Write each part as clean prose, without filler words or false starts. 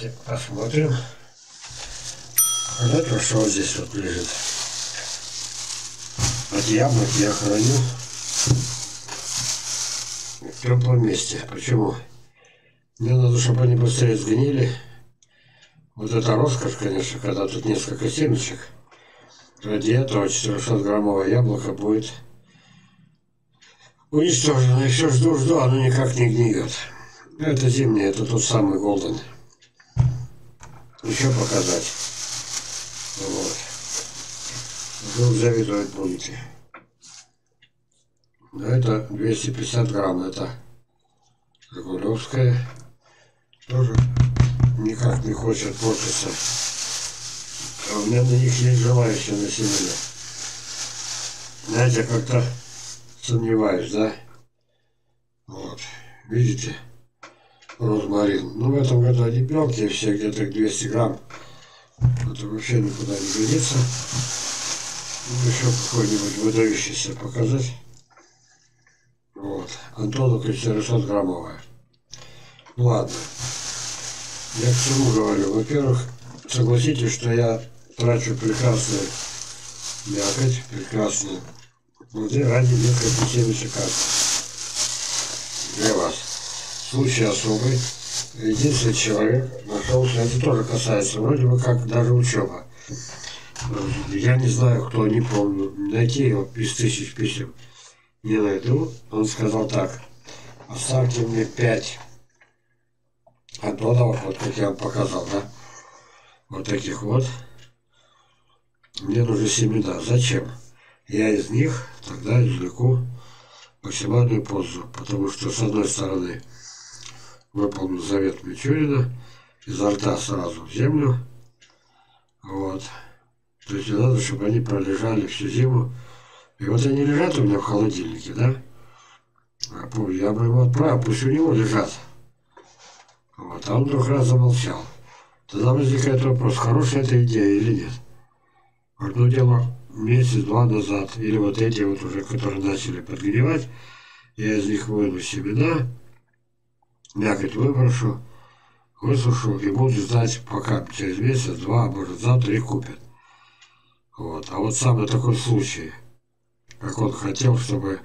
Давайте посмотрим. Вот это что здесь вот лежит. От яблок я храню в теплом месте. Почему? Мне надо, чтобы они быстрее сгнили. Вот это роскошь, конечно, когда тут несколько семечек. Ради этого 400-граммовое яблоко будет уничтожено. Еще жду, оно никак не гниет. Это зимнее, это тот самый голден. Еще показать. Вот. Вдруг завидовать будете. Но это 250 грамм. Это жигулевская. Тоже никак не хочет портиться. А у меня на них есть желающие на семена. Знаете, как-то сомневаюсь, да? Вот. Видите? Розмарин. Ну, в этом году они мелкие все, где-то 200 грамм. Это вообще никуда не годится. Ну, еще какой-нибудь выдающийся показать. Вот. Антоновка 400-граммовая. Ну, ладно. Я к чему говорю? Во-первых, согласитесь, что я трачу прекрасную мякоть, прекрасную. Вот ради несколько семечек. Для вас. Случай особый. Единственный человек нашелся, это тоже касается, вроде бы как даже учеба. Я не знаю, кто, не помню. Найти его из 1000 писем не найду. Он сказал так: оставьте мне 5 антоновок, вот как я вам показал, да? Вот таких вот. Мне нужны семена. Зачем? Я из них тогда извлеку максимальную пользу, потому что, с одной стороны, выполнил завет Мичурина, изо рта сразу в землю. Вот. То есть мне надо, чтобы они пролежали всю зиму. И вот они лежат у меня в холодильнике, да? Я бы его отправил, пусть у него лежат. Вот. А он вдруг раз замолчал. Тогда возникает вопрос, хорошая эта идея или нет. Одно дело месяц-два назад, или вот эти вот уже, которые начали подгнивать, я из них выну семена, мякоть выброшу, высушу и буду ждать, пока через месяц-два, может, завтра и купят. Вот. А вот самый такой случай, как он хотел, чтобы...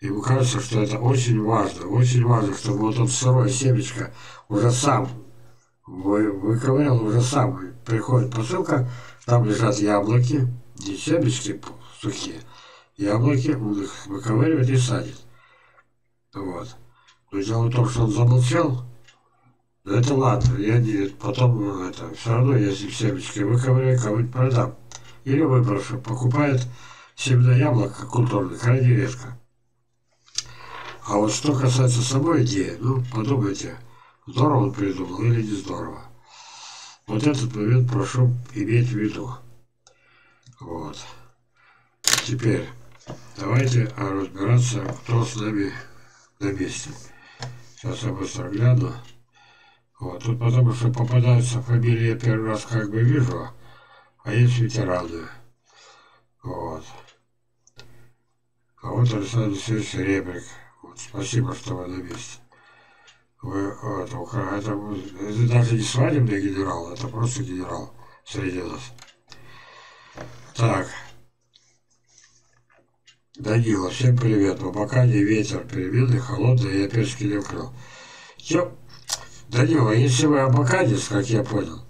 Ему кажется, что это очень важно, чтобы вот он сырое семечко уже сам выковырял, уже сам приходит посылка, там лежат яблоки, не семечки сухие, яблоки, он их выковыривает и садит. Вот. Но дело в том, что он замолчал, но это ладно, я не, потом это, все равно, если семечки выковыряю, кому-нибудь продам. Или выброшу, покупает семена яблоко культурное, крайне редко. А вот что касается самой идеи, ну подумайте, здорово он придумал или не здорово. Вот этот момент прошу иметь в виду. Вот. Теперь давайте разбираться, кто с нами на месте. Сейчас я быстро гляну. Вот. Тут потому что попадаются фамилии, я первый раз как бы вижу, а есть ветераны. Вот. А вот Александр Сергеевич Ребрик. Вот. Спасибо, что вы на месте. Вы, это даже не свадебный генерал, это просто генерал среди нас. Так. Данила, всем привет. В Абакане ветер переменный, холодный, я перски не вкрыл. Данила, если вы абаканец, как я понял,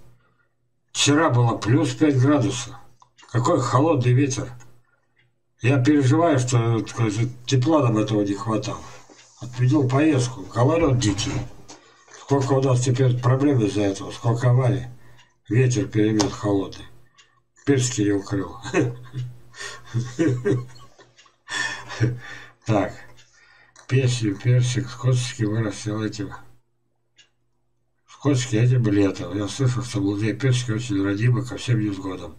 вчера было плюс 5 градусов. Какой холодный ветер. Я переживаю, что тепла нам этого не хватало. Отменил поездку. Гололед дикий. Сколько у нас теперь проблем из-за этого, сколько аварий. Ветер перемен холодный. Перски не укрыл. Так. Песню персик, скотский вырастил этим. Скотский этим летом. Я слышал, что молодые персики очень родимы ко всем невзгодам.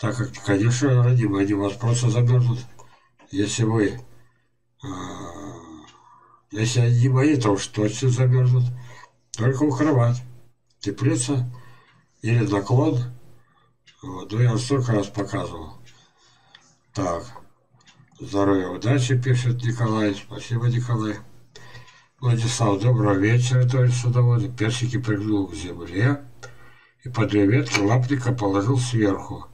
Так как, конечно, родимые, они у вас просто замерзнут. Если вы... Если они не мои, то уж точно замерзнут. Только укрывать. Теплица или наклон. Вот, ну, я вам столько раз показывал. Так. Здоровья, удачи, пишет Николай. Спасибо, Николай. Владислав, доброго вечера, товарищ садоводы. Персики пригнул к земле и по две ветки лапника положил сверху.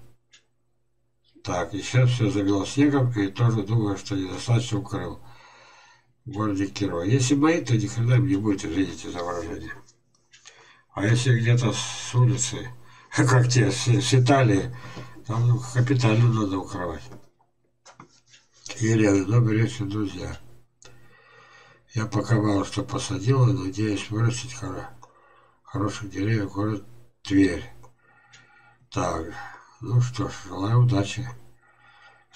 Так, и сейчас все залил снегом и тоже думаю, что недостаточно укрыл. В городе Кирова. Если мои, то никогда не будет, извините за выражение. А если где-то с улицы, как те, с Италии, там ну, капитально надо укрывать. Елена, добрый вечер, друзья. Я пока мало что посадила, надеюсь вырастить хороших деревьев город Тверь. Так, ну что ж, желаю удачи.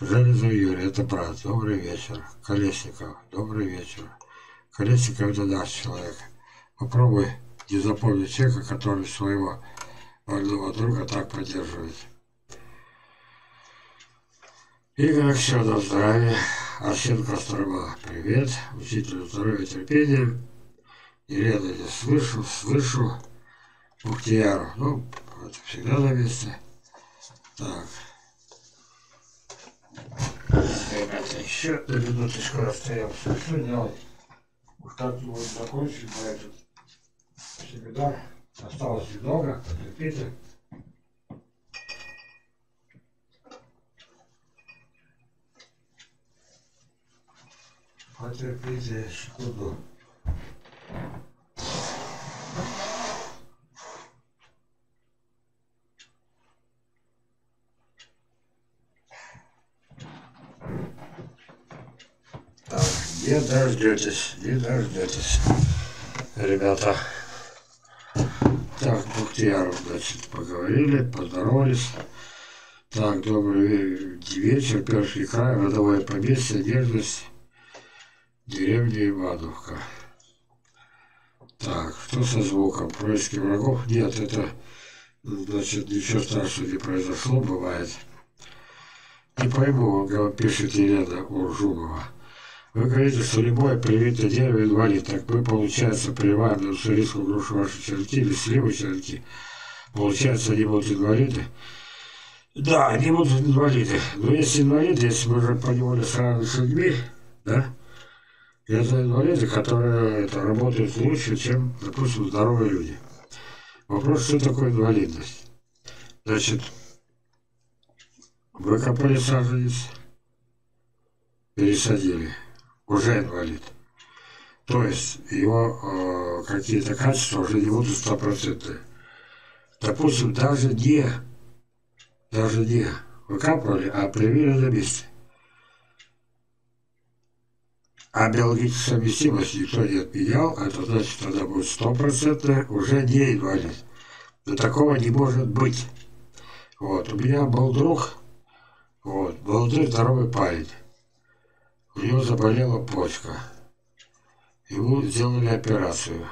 Железов Юрий, это брат, добрый вечер. Колесников, добрый вечер. Колесников это наш человек. Попробуй не запомнить человека, который своего больного друга так поддерживает. Игорь Аксенов, здравия. Арсен Кострома, привет. Учителю здоровья и терпения. Елена, не слышу, слышу. Бухтияру, ну, это всегда на месте. Так. Ребята, еще на минуточку остаемся. Что делать? Вот так мы вот закончили, поэтому всегда осталось немного, потерпите. Потерпите секунду. Не дождетесь, не дождетесь, ребята. Так, Бухтияров, значит, поговорили, поздоровались. Так, добрый вечер, Пермский край, родовое поместье, нежность, деревня Ивановка. Так, что со звуком? Происки врагов? Нет, это, значит, ничего страшного не произошло, бывает. Не пойму, пишет Елена Уржумова. Вы говорите, что любое привитое дерево инвалид, так мы, получается, прививаем на уссурийскую грушу ваши черенки или сливы черенки. Получается, они будут инвалиды? Да, они будут инвалиды. Но если инвалиды, если мы уже поневоле сравниваем с людьми, да, это инвалиды, которые это, работают лучше, чем, допустим, здоровые люди. Вопрос, что такое инвалидность? Значит, вы копали саженец, пересадили. Уже инвалид. То есть его какие-то качества уже не будут стопроцентные. Допустим, даже не выкапывали, а привили на месте. А биологическую совместимость никто не отменял, это значит, тогда будет стопроцентная, уже не инвалид. Но такого не может быть. Вот. У меня был друг, вот, молодой здоровый парень. У него заболела почка. Ему сделали операцию.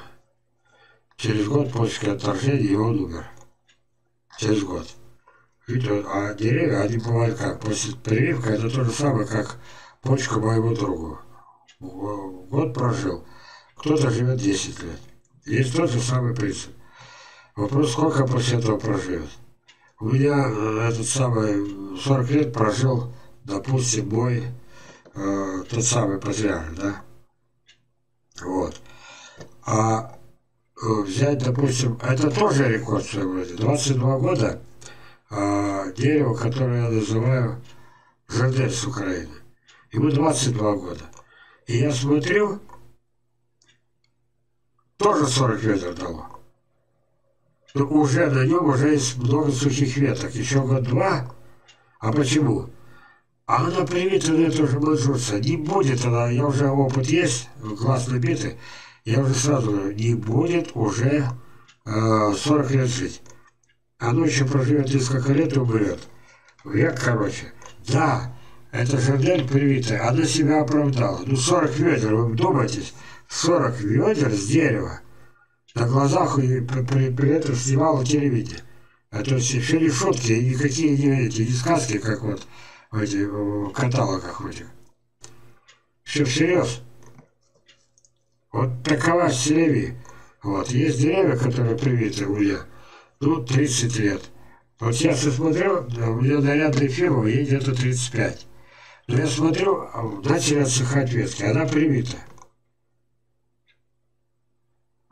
Через год почечное отторжение, и он умер. Через год. Видите, а деревья, они бывают как? После прививки это то же самое, как почка моему другу. Год прожил. Кто-то живет 10 лет. Есть тот же самый принцип. Вопрос, сколько после этого проживет. У меня этот самый 40 лет прожил, допустим, мой тот самый патриарх, да? Вот. А взять, допустим, это тоже рекорд в своем роде. 22 года дерево, которое я называю жердец с Украины. Ему 22 года. И я смотрю, тоже 40 веток дало. Но уже на нем уже есть много сухих веток. Еще год-два. А почему? А она привита на эту же манжурца. Не будет она, я уже опыт есть, глаз набитый, я уже сразу говорю, не будет уже 40 лет жить. Оно еще проживет несколько лет и умрет. Век, короче. Да, эта жердель привитая, она себя оправдала. Ну 40 ведер, вы вдумайтесь, 40 ведер с дерева на глазах и при этом снимала телевидение. Это все не шутки, никакие не сказки, как вот в этих каталогах этих. Все всерьез. Вот такова селеви. Вот. Есть деревья, которые привиты у меня. Ну, 30 лет. Вот я смотрю, у меня нарядная фирма, ей где-то 35. Но я смотрю, начали отсыхать ветки. Она привита.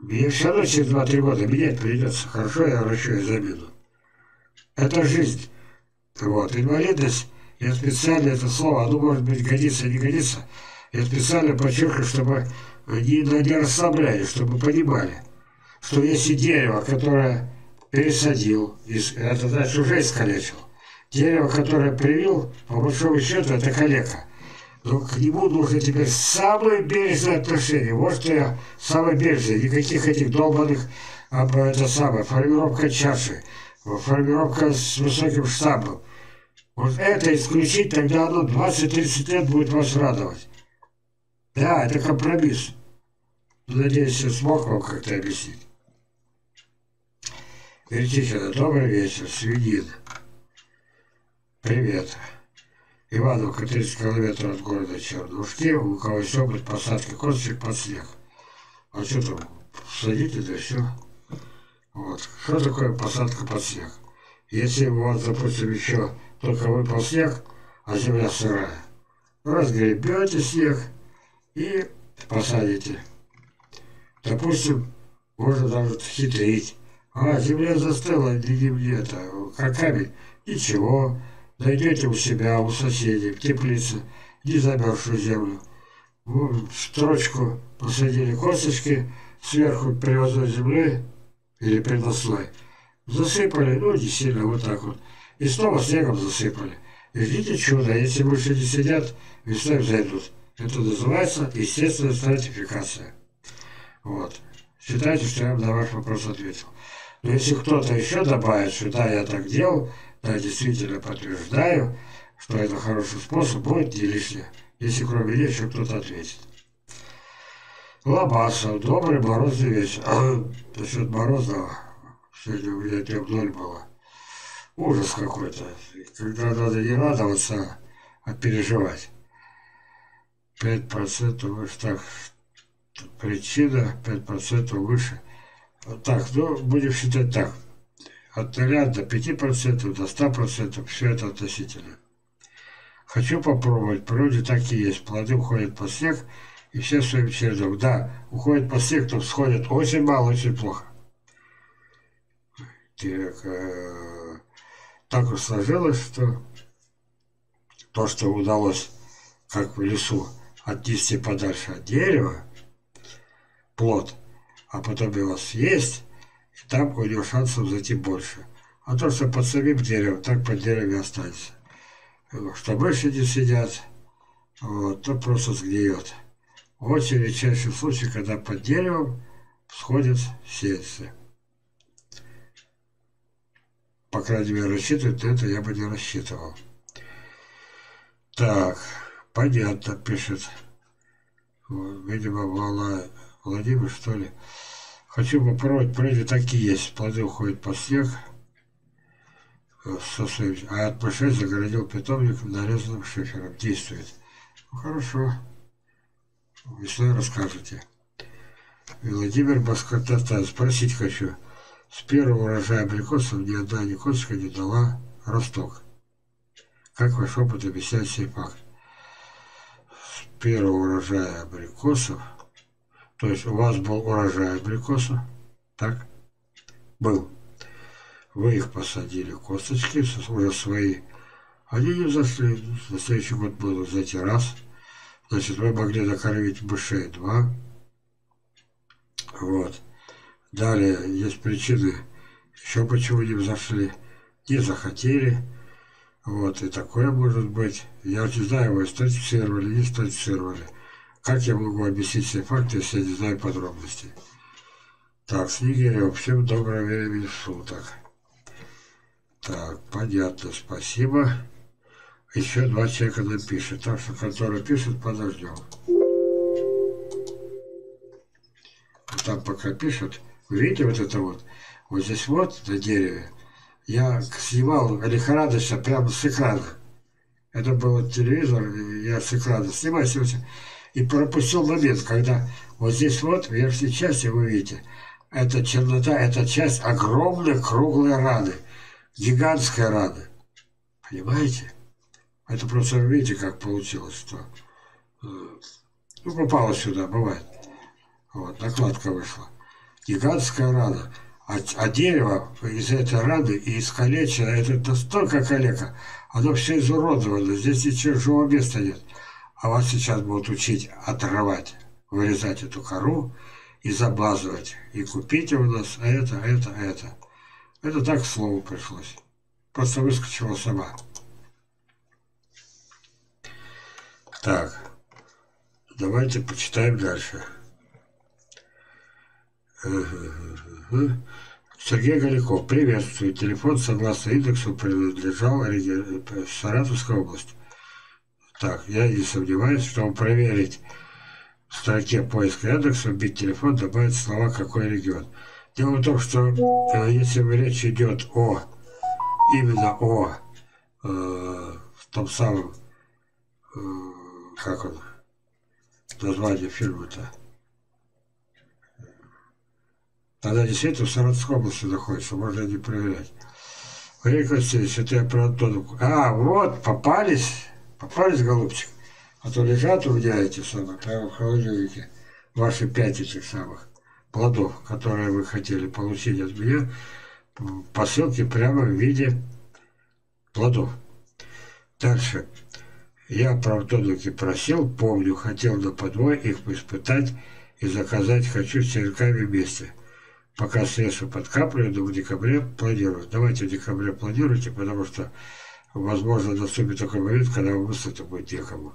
Мне все равно через 2-3 года менять придется. Хорошо, я врачу и забеду. Это жизнь. Вот. Инвалидность, я специально это слово, оно может быть годится, не годится. Я специально подчеркиваю, чтобы не расслабляли, чтобы понимали, что если дерево, которое пересадил, это значит уже искалечил, дерево, которое привил, по большому счету, это калека. Но к нему нужно теперь самое бережное отношение. Вот что я самое бережное. Никаких этих долбанных формировка чаши, формировка с высоким штампом. Вот это исключить, тогда оно 20-30 лет будет вас радовать. Да, это компромисс. Надеюсь, я смог вам как-то объяснить. Вертихина, добрый вечер, Свинин. Привет. Ивановка, 30 километров от города Чернушки, у кого есть опыт посадки косточек под снег. А что там, садите, да все. Вот. Что такое посадка под снег? Если у вас, допустим, еще только выпал снег, а земля сырая, разгребете снег и посадите. Допустим, можно даже хитрить. А, земля застыла, как камень, ничего. Найдете у себя, у соседей, в теплице, не замерзшую землю. В строчку посадили косточки, сверху привозной землей или приносной. Засыпали, ну не сильно, вот так вот. И снова снегом засыпали. И ждите чудо, если мыши не сидят, весной взойдут. Это называется естественная стратификация. Вот. Считайте, что я вам на ваш вопрос ответил. Но если кто-то еще добавит, что да, я так делал, да, действительно подтверждаю, что это хороший способ, будет не лишнее, если кроме меня еще кто-то ответит. Лобасов, добрый морозный вечер. Насчет Морозного, сегодня у меня тем 0 было. Ужас какой-то, когда надо не радоваться, а переживать. 5% выше, так, причина 5% выше. Так, ну, будем считать так. От 0 до 5%, до 100%, все это относительно. Хочу попробовать, в природе так и есть. Плоды уходят под снег, и все своим чередом. Да, уходят под снег, но всходят очень мало, очень плохо. Так уж сложилось, что то, что удалось, как в лесу, отнести подальше от дерева, плод, а потом его съесть, и там у него шансов зайти больше. А то, что под самим деревом, так под деревом и останется. Что мыши не сидят, вот, то просто сгниет. Очень редчайший случай, когда под деревом сходят сеянцы. По крайней мере, рассчитывать это я бы не рассчитывал. Так, понятно, пишет. Вот, видимо, Владимир, что ли. Хочу попробовать, прежде так и есть. Плоды уходят под снег. А от мышей загородил питомник нарезанным шифером. Действует. Ну, хорошо. Весной расскажете. Владимир Башкортостан. Спросить хочу. С первого урожая абрикосов ни одна ни косточка не дала росток. Как ваш опыт объясняет сей факт? С первого урожая абрикосов. То есть у вас был урожай абрикосов, так? Был. Вы их посадили, косточки, уже свои. Они не взошли. На следующий год было зайти раз. Значит, вы могли накормить мышей 2. Вот. Далее есть причины, еще почему не взошли. Не захотели. Вот, и такое может быть. Я не знаю, вы стратифицировали, не стратифицировали. Как я могу объяснить все факты, если я не знаю подробностей? Так, с Нигерем, всем доброго времени суток. Так, понятно, спасибо. Еще 2 человека напишет, так что, который пишет, подождем. Там пока пишут, вы видите вот это вот? Вот здесь вот, на дереве, я снимал лихорадочно прямо с экрана. Это был телевизор, я с экрана снимаю, и пропустил момент, когда вот здесь вот, в верхней части, вы видите, эта чернота, эта часть огромной круглой раны, гигантской раны. Понимаете? Это просто, вы видите, как получилось, что ну, попало сюда, бывает. Вот, накладка вышла. гигантская рана. А дерево из этой раны и искалечено, это настолько калека, оно все изуродовано, здесь ничего живого места нет. А вас сейчас будут учить отрывать, вырезать эту кору и замазывать. И купите у нас это. Это так к слову пришлось. Просто выскочила сама. Так, давайте почитаем дальше. Сергей Голяков, приветствую. Телефон, согласно индексу, принадлежал Саратовской области. Так, я не сомневаюсь, чтобы проверить в строке поиска индекса, вбить телефон, добавить слова «какой регион». Дело в том, что если речь идет о, именно о том самом, как он, название фильма-то, тогда действительно в Саратовской области находится, можно не проверять. Валерий Константинович, это я про Антоновку. А, вот, попались, попались, голубчик. А то лежат у меня эти самые, прямо в холодильнике, ваши 5 этих самых плодов, которые вы хотели получить от меня, посылки прямо в виде плодов. Дальше. Я про Антоновки просил, помню, хотел на подвой их испытать и заказать хочу с черками вместе. Пока средства подкапливаю, но в декабре планирую. Давайте в декабре планируйте, потому что, возможно, наступит такой момент, когда высота будет некому.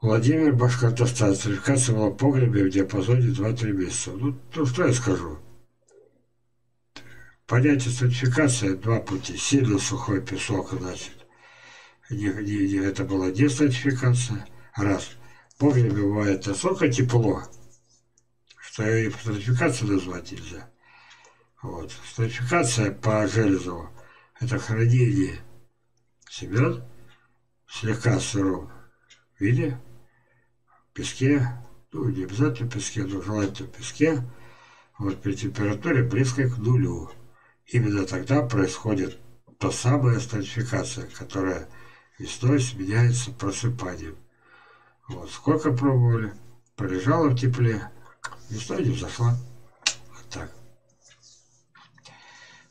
Владимир Башкортостан, сертификация была в погребе в диапазоне 2-3 месяца. Ну, что я скажу? Понятие сертификации два пути. Сильно сухой песок, значит. Это была не сертификация. Раз. В погребе бывает настолько тепло, что и сертификацию назвать нельзя. Вот. Сертификация по Железову – это хранение семян слегка в сыром виде, в песке, ну не обязательно в песке, но желательно в песке, вот при температуре близкой к нулю. Именно тогда происходит та самая сертификация, которая весной сменяется просыпанием. Вот. Сколько пробовали, полежало в тепле, весна не взошла. Вот так.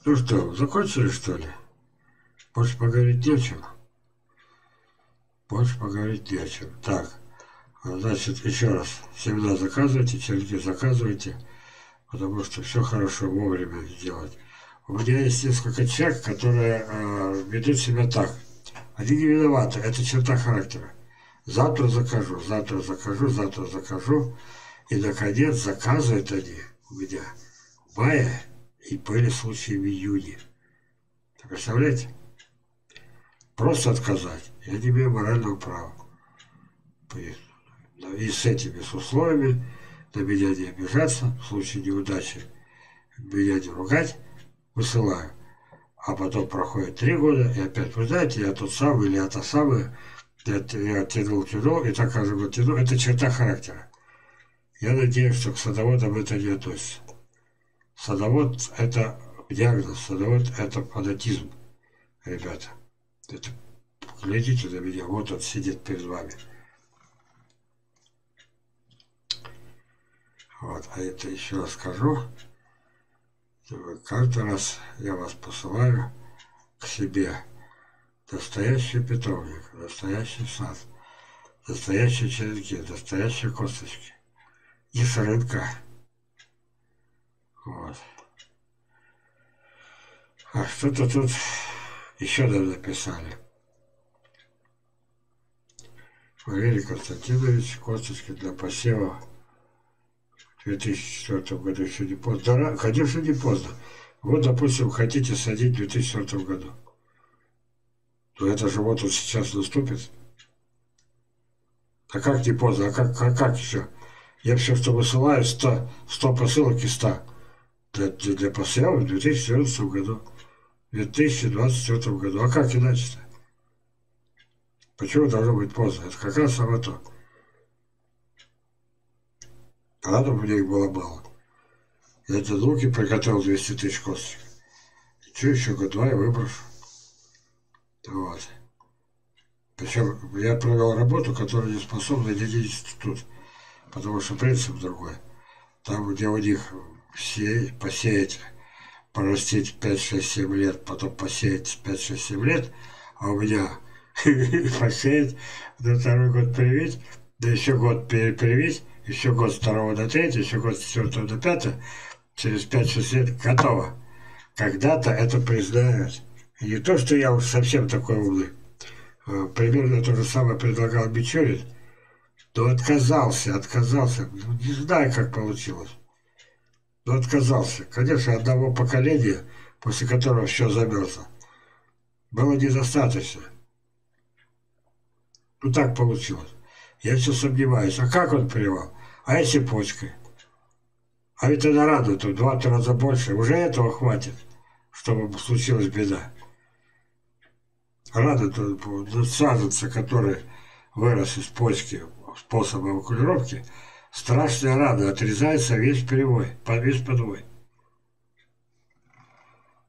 Ну что, закончили, что ли? Больше поговорить не о чем. Больше поговорить не о чем. Так, значит, еще раз. Семена заказывайте, черенки заказывайте, потому что все хорошо вовремя сделать. У меня есть несколько человек, которые ведут себя так. Они не виноваты, это черта характера. Завтра закажу, завтра закажу, завтра закажу. И, наконец, заказывают они у меня в мае, и были случаи в июне. Представляете? Просто отказать. Я не имею морального права. И с этими с условиями на меня не обижаться, в случае неудачи меня не ругать, высылаю. А потом проходит 3 года, и опять, вы знаете, я тот самый или я та самая, я тянул, и так каждый год тянул. Это черта характера. Я надеюсь, что к садоводам это не относится. Садовод – это диагноз, садовод – это фанатизм, ребята. Это, глядите на меня, вот он сидит перед вами. Вот, а это еще раз скажу. Каждый раз я вас посылаю к себе. Настоящий питомник, настоящий сад, настоящие черенки, настоящие косточки. И с рынка. Вот. А что-то тут еще нам написали. Валерий Константинович, косточки для посева в 2004 году еще не поздно. Да, конечно, не поздно. Вот, допустим, хотите садить в 2004 году. Но это же вот сейчас наступит. А как не поздно, а как еще? Я все, что высылаю, 100 посылок и 100 для посева в 2014 году, в 2024 году. А как иначе-то? Почему должно быть поздно? Это как раз само то. А надо бы мне их было мало. Я эти луки приготовил 200 тысяч косточек. Что еще год-два я выброшу. Вот. Причем я провел работу, которая не способна делиться тут. Потому что принцип другой. там, где у них посеять, порастить 5-6-7 лет, потом посеять 5-6-7 лет, а у меня посеять, на второй год привить, да еще год привить, еще год с 2 до 3, еще год с 4 до 5, через 5-6 лет готово. Когда-то это признают. И не то, что я уж совсем такой умный. Примерно то же самое предлагал Мичурин, но отказался. Не знаю, как получилось. Но отказался. Конечно, одного поколения, после которого все замерзло, было недостаточно. Ну так получилось. Я все сомневаюсь. А как он привал? А если почкой? А ведь это радует, в 2-3 раза больше. Уже этого хватит, чтобы случилась беда. Радует саженца, который вырос из почки способом окулировки, страшная рада, отрезается весь перевой, весь подвой.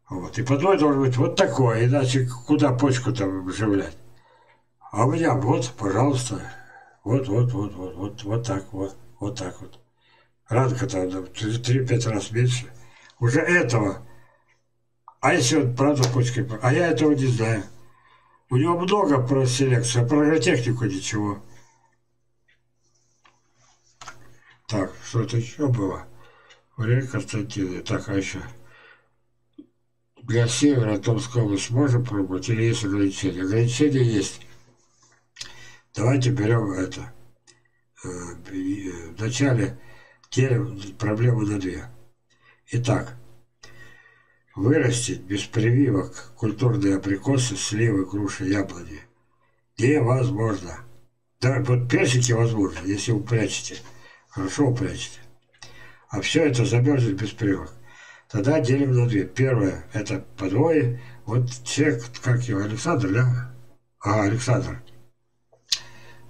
Вот. И подвой должен быть вот такой, иначе куда почку там вживлять? А у меня вот, пожалуйста, вот так вот. Ранка-то 3-5 раз меньше. Уже этого. А если он правда почкой... А я этого не знаю. У него много про селекцию, про агротехнику ничего. Так, что-то еще было. Валерий Константинович, так, а еще. Для севера Томской области можем пробовать или есть ограничения? Ограничения есть. Давайте берем это. Вначале делим проблему на две. Итак, вырастить без прививок культурные абрикосы, сливы, груши, яблони невозможно. Да, вот персики возможно, если вы прячете. Хорошо упрячете. А все это замерзнет без прививок. Тогда делим на две. Первое, это подвое. Вот человек, как его, Александр, да? Ага, Александр.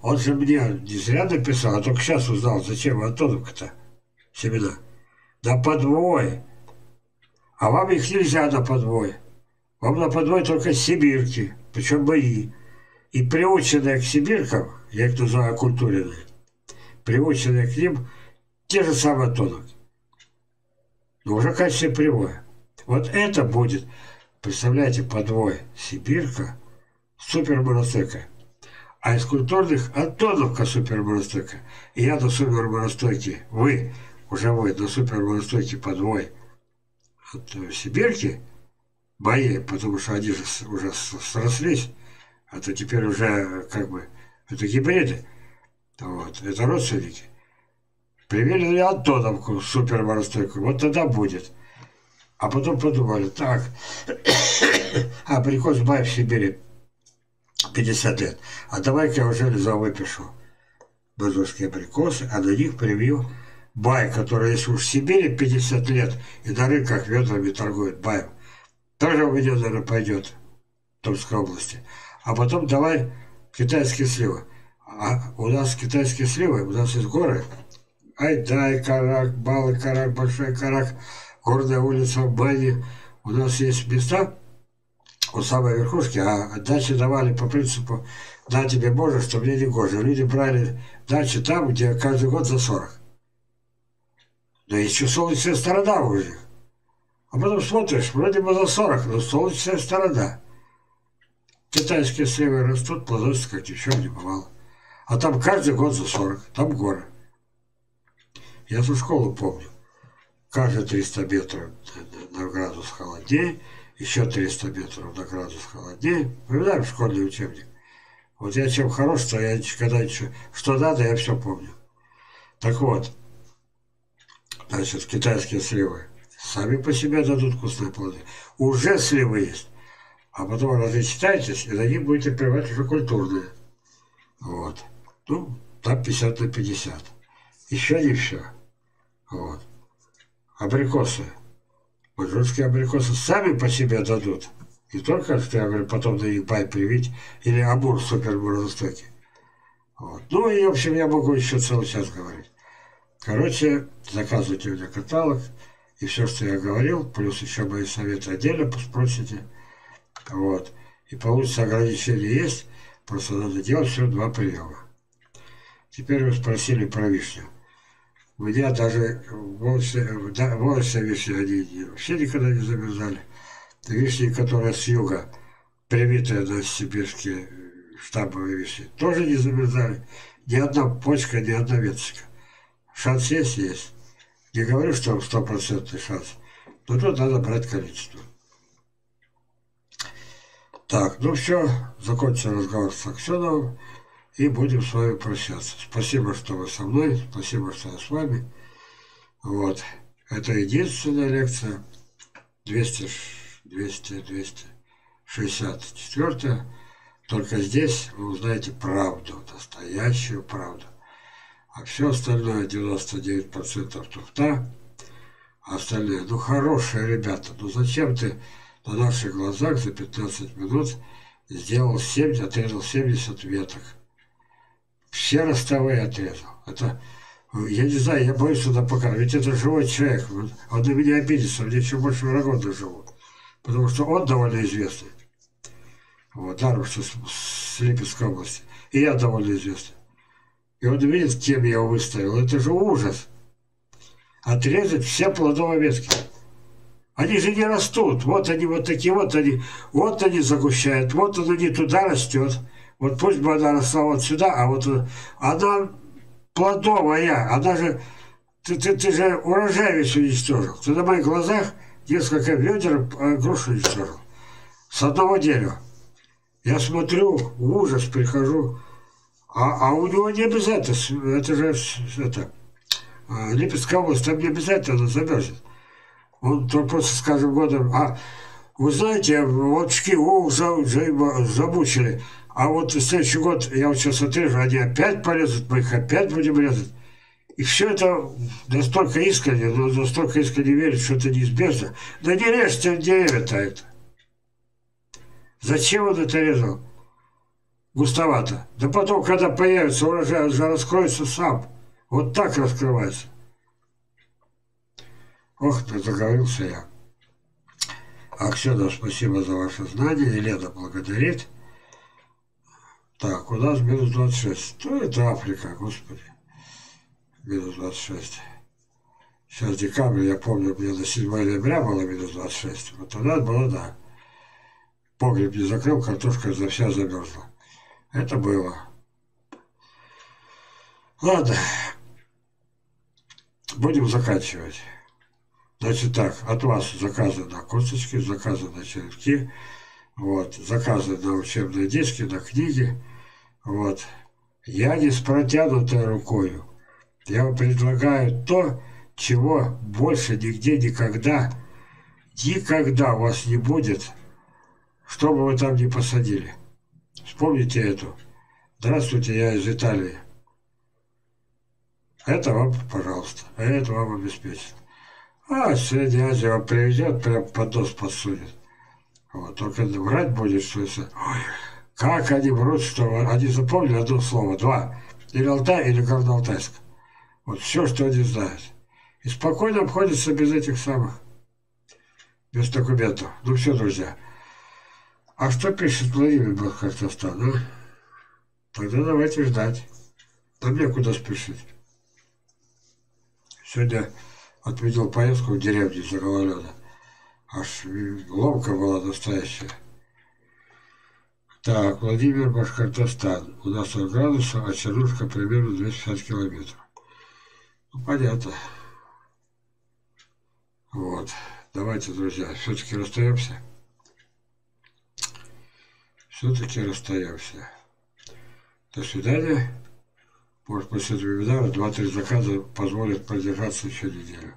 Он же мне не зря написал, а только сейчас узнал, зачем Антоновка-то семена. Да подвой. А вам их нельзя на подвой. Вам на подвой только сибирки, причем мои. И приученные к сибиркам, я их называю окультуренные, приученные к ним те же самые тонок. Но уже в качестве прямое. Вот это будет, представляете, подвой сибирка суперморостойка. А из культурных Антоновка суперморостойка. И я до суперморостойки, вы, уже вы, до суперморостойки подвой от сибирки, мои, потому что они же уже срослись, а то теперь уже как бы, это гибриды. Вот, это родственники. Привели Антоновку суперморостойку. Вот тогда будет. А потом подумали, так, абрикос бай в Сибири 50 лет. А давай-ка я уже выпишу базовские абрикосы, а на них привью бай, который если уж в Сибири 50 лет и на рынках ведрами торгует баем. Тоже у меня, наверное, пойдет в Томской области. А потом давай китайские сливы. А у нас китайские сливы, у нас есть горы. Айдай, Карак, Малый Карак, Большой Карак, Горная улица, Бани. У нас есть места у самой верхушки, а дачи давали по принципу «да, тебе можно, что мне не гоже». Люди брали дачи там, где каждый год за 40. Да еще солнечная сторона у них. А потом смотришь, вроде бы за 40, но солнечная сторона. Китайские сливы растут, плодятся, как ничего не бывало. А там каждый год за 40, там горы. Я эту школу помню. Каждые 300 метров на градус холоднее, еще 300 метров на градус холоднее. Вспоминаем школьный учебник. Вот я чем хорош, что я никогда ничего... Что надо, я все помню. Так вот, значит, китайские сливы сами по себе дадут вкусные плоды. Уже сливы есть. А потом разочитайтесь, и на них будете прививать уже культурные. Вот. Ну, там 50 на 50. Еще не все. Вот. Абрикосы. Башкортские абрикосы сами по себе дадут. Не только, что я говорю, потом на них бай привить. Или амур суперморозостойки. Вот. Ну и, в общем, я могу еще целый час говорить. Короче, заказывайте у меня каталог. И все, что я говорил, плюс еще мои советы отдельно спросите. Вот. И получится, ограничения есть. Просто надо делать всего 2 приема. Теперь вы спросили про вишню. меня даже волосы вишни они вообще никогда не замерзали. Вишни, которые с юга, привитые на сибирские штамповые вишни, тоже не замерзали. Ни одна почка, ни одна веточка. Шанс есть, есть. Не говорю, что 100% шанс, но тут надо брать количество. Так, ну все, закончил разговор с Аксеновым и будем с вами прощаться. Спасибо, что вы со мной, спасибо, что я с вами. Вот, это единственная лекция, 264-я. Только здесь вы узнаете правду, настоящую правду. А все остальное, 99% туфта, а остальные, ну хорошие ребята, ну зачем ты на наших глазах за 15 минут сделал 7, отрезал 70 веток. Все ростовые отрезал. Это, я не знаю, я боюсь туда покормить. Это живой человек, он на меня обидится, мне еще больше врагов наживу. Потому что он довольно известный. Вот, даром, что с Липецкой области. И я довольно известный. И он видит, кем я его выставил. Это же ужас. Отрезать все плодовые ветки. Они же не растут. Вот они загущают. Вот она не туда растет. Вот пусть бы она росла вот сюда, а вот она плодовая. Она же... Ты же урожай весь уничтожил. Ты на моих глазах несколько ведер груш уничтожил. С одного дерева. Я смотрю, в ужас прихожу. А у него не обязательно, это же Липецкая область, там не обязательно замерзнет. Он просто, скажем, годом, вы знаете, вот шки уже замучили, а вот в следующий год я вот сейчас отрежу, они опять полезут, мы их опять будем резать. И все это настолько искренне, верит, что это неизбежно. Да не режьте деревья-то это. Зачем он это резал? Густовато. Да потом, когда появится урожай, он же раскроется сам. Вот так раскрывается. Ох, заговорился я. Аксенов, спасибо за ваше знание. Елена благодарит. Так, у нас минус 26. Ну, это Африка, господи. Минус 26. Сейчас декабрь, я помню, мне до 7 ноября было минус 26. Вот тогда было, да. Погреб не закрыл, картошка вся замерзла. Это было. Ладно. Будем заканчивать. Значит так, от вас заказаны косточки, заказаны черепки, вот, заказаны учебные диски, на книги. Вот. Я не с протянутой рукой. Я вам предлагаю то, чего больше нигде никогда у вас не будет, что бы вы там ни посадили. Вспомните эту. Здравствуйте, я из Италии. Это вам, пожалуйста. Это вам обеспечено. А Средняя Азия вам привезет, прям поднос подсунет. Вот. Только врать будет, что если... Ой, как они врут, что... Они запомнили одно слово, два. Или Алтай, или Горно-Алтайск. Вот все, что они знают. И спокойно обходятся без этих самых. Без документов. Ну все, друзья. А что пишет Владимир Башкортостан, а? Тогда давайте ждать. Там некуда спешить. Сегодня отметил поездку в деревню Загололёна. Аж ломка была настоящая. Так, Владимир Башкортостан. У нас 40 градусов, а чернушка примерно 250 километров. Ну, понятно. Вот. Давайте, друзья, все-таки расстаемся. Все-таки расстаемся. До свидания. Может, после вебинара 2-3 заказа позволят продержаться еще неделю.